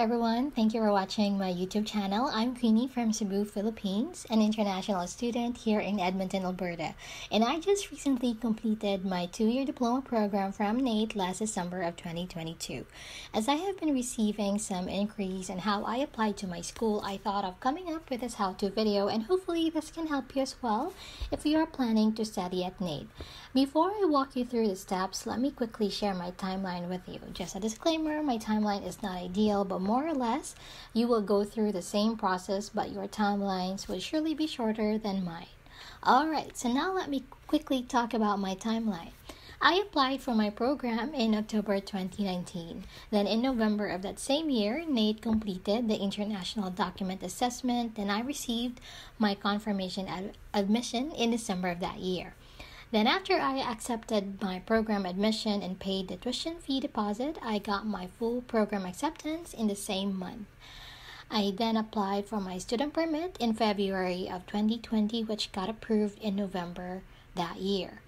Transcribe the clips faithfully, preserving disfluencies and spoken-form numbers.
everyone. Thank you for watching my YouTube channel. I'm Queenie from Cebu, Philippines, an international student here in Edmonton, Alberta. And I just recently completed my two-year diploma program from NAIT last December of twenty twenty-two. As I have been receiving some inquiries on how I applied to my school, I thought of coming up with this how-to video, and hopefully this can help you as well if you are planning to study at NAIT. Before I walk you through the steps, let me quickly share my timeline with you. Just a disclaimer, my timeline is not ideal, but more or less, you will go through the same process, but your timelines will surely be shorter than mine. Alright, so now let me quickly talk about my timeline. I applied for my program in October twenty nineteen. Then in November of that same year, NAIT completed the International Document Assessment, and I received my confirmation ad admission in December of that year. Then after I accepted my program admission and paid the tuition fee deposit, I got my full program acceptance in the same month. I then applied for my student permit in February of twenty twenty, which got approved in November that year.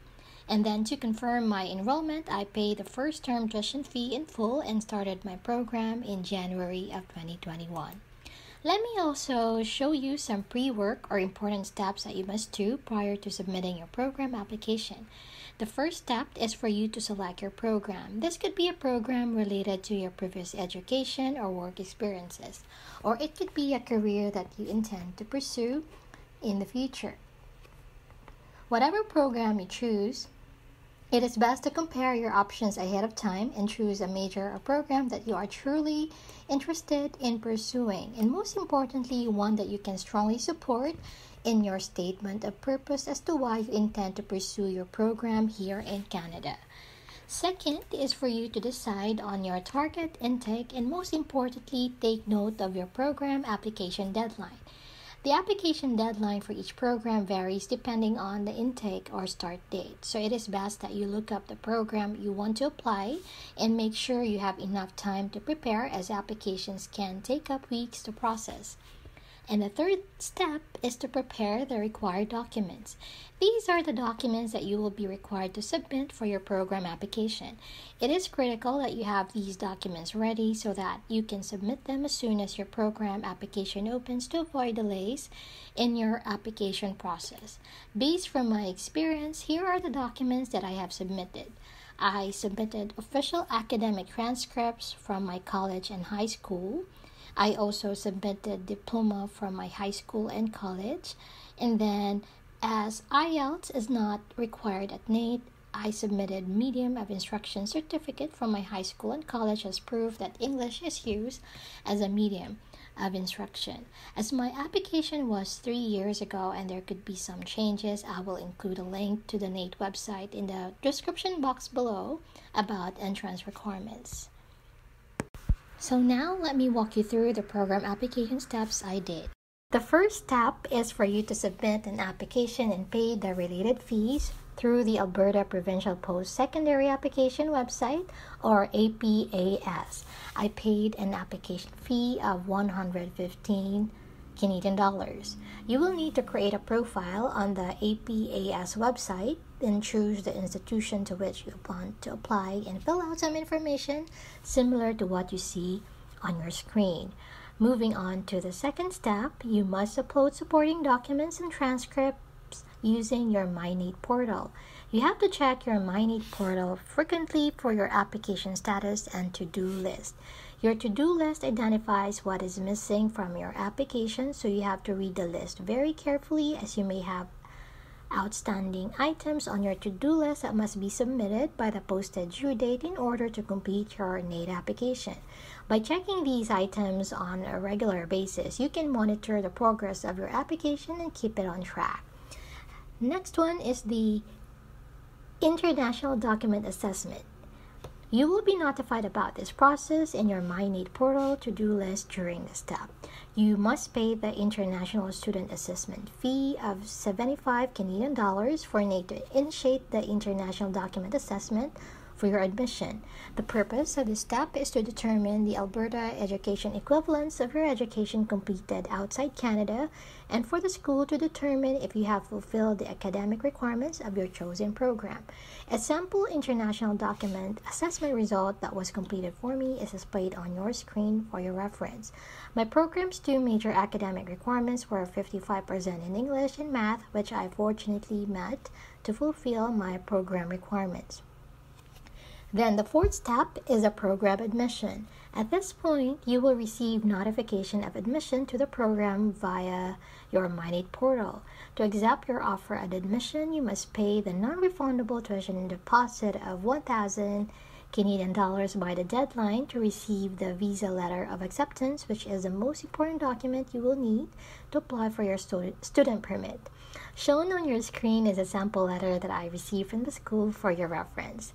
And then to confirm my enrollment, I paid the first term tuition fee in full and started my program in January of twenty twenty-one. Let me also show you some pre-work or important steps that you must do prior to submitting your program application. The first step is for you to select your program. This could be a program related to your previous education or work experiences, or it could be a career that you intend to pursue in the future. Whatever program you choose, it is best to compare your options ahead of time and choose a major or program that you are truly interested in pursuing, and most importantly, one that you can strongly support in your statement of purpose as to why you intend to pursue your program here in Canada. Second is for you to decide on your target intake, and most importantly, take note of your program application deadline. The application deadline for each program varies depending on the intake or start date, so it is best that you look up the program you want to apply and make sure you have enough time to prepare, as applications can take up weeks to process. And the third step is to prepare the required documents. These are the documents that you will be required to submit for your program application. It is critical that you have these documents ready so that you can submit them as soon as your program application opens to avoid delays in your application process. Based from my experience, here are the documents that I have submitted. I submitted official academic transcripts from my college and high school. I also submitted diploma from my high school and college. And then, as I E L T S is not required at NAIT, I submitted medium of instruction certificate from my high school and college as proof that English is used as a medium of instruction. As my application was three years ago and there could be some changes, I will include a link to the NAIT website in the description box below about entrance requirements. So now let me walk you through the program application steps I did. The first step is for you to submit an application and pay the related fees through the Alberta Provincial Post-Secondary Application website, or A P A S. I paid an application fee of one hundred fifteen dollars Canadian dollars. You will need to create a profile on the A P A S website, then choose the institution to which you want to apply and fill out some information similar to what you see on your screen. Moving on to the second step, you must upload supporting documents and transcripts using your MyNAIT portal. You have to check your MyNAIT portal frequently for your application status and to-do list. Your to-do list identifies what is missing from your application, so you have to read the list very carefully, as you may have outstanding items on your to-do list that must be submitted by the posted due date in order to complete your NAIT application. By checking these items on a regular basis, you can monitor the progress of your application and keep it on track. Next one is the International Document Assessment. You will be notified about this process in your MyNAIT portal to-do list during this step. You must pay the International Student Assessment fee of seventy-five Canadian dollars for NAIT to initiate the International Document Assessment for your admission. The purpose of this step is to determine the Alberta education equivalence of your education completed outside Canada, and for the school to determine if you have fulfilled the academic requirements of your chosen program. A sample international document assessment result that was completed for me is displayed on your screen for your reference. My program's two major academic requirements were fifty-five percent in English and math, which I fortunately met to fulfill my program requirements. Then the fourth step is a program admission. At this point, you will receive notification of admission to the program via your MyNAIT portal. To accept your offer at admission, you must pay the non-refundable tuition deposit of one thousand Canadian dollars by the deadline to receive the visa letter of acceptance, which is the most important document you will need to apply for your student permit. Shown on your screen is a sample letter that I received from the school for your reference.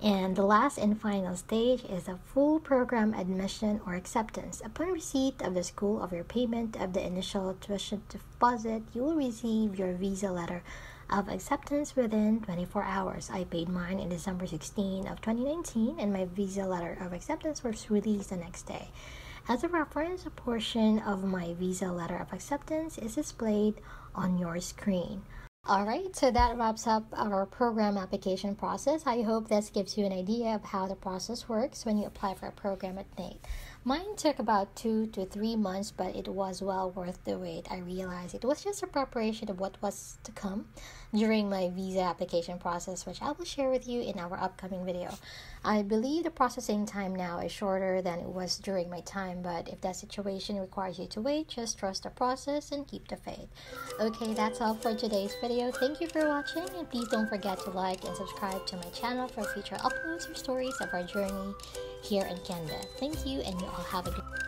And the last and final stage is a full program admission or acceptance. Upon receipt of the school of your payment of the initial tuition deposit, you will receive your visa letter of acceptance within twenty-four hours. I paid mine in December sixteenth of twenty nineteen, and my visa letter of acceptance was released the next day. As a reference, a portion of my visa letter of acceptance is displayed on your screen. Alright, so that wraps up our program application process. I hope this gives you an idea of how the process works when you apply for a program at NAIT. Mine took about two to three months, but it was well worth the wait. I realized it was just a preparation of what was to come during my visa application process, which I will share with you in our upcoming video. I believe the processing time now is shorter than it was during my time, but if that situation requires you to wait, just trust the process and keep the faith. Okay, that's all for today's video. Thank you for watching, and please don't forget to like and subscribe to my channel for future uploads or stories of our journey here in Canada. Thank you, and you all have a good day.